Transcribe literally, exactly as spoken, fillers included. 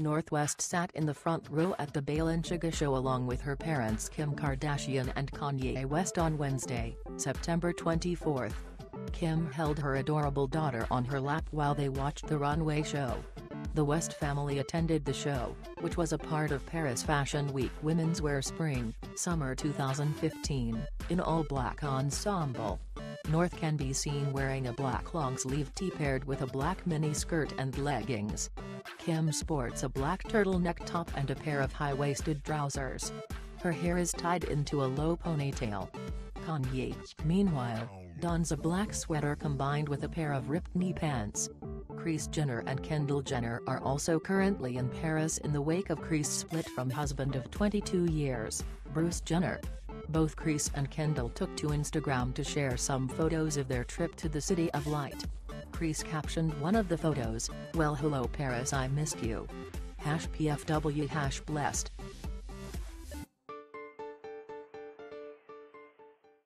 North West sat in the front row at the Balenciaga show along with her parents Kim Kardashian and Kanye West on Wednesday, September twenty-fourth. Kim held her adorable daughter on her lap while they watched the runway show. The West family attended the show, which was a part of Paris Fashion Week Women's Wear Spring, Summer two thousand fifteen, in all-black ensemble. North can be seen wearing a black long-sleeve tee paired with a black mini-skirt and leggings. Kim sports a black turtleneck top and a pair of high-waisted trousers. Her hair is tied into a low ponytail. Kanye, meanwhile, dons a black sweater combined with a pair of ripped knee pants. Kris Jenner and Kendall Jenner are also currently in Paris in the wake of Kris' split from husband of twenty-two years, Bruce Jenner. Both Kris and Kendall took to Instagram to share some photos of their trip to the City of Light. Kris captioned one of the photos, "Well hello Paris, I missed you. Hash P F W hash blessed."